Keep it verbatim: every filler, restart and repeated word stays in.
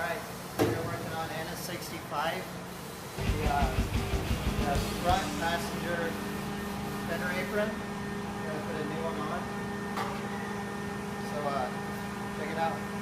Alright, we're working on N S sixty-five, the, uh, the front passenger fender apron. We're going to put a new one on, so uh, check it out.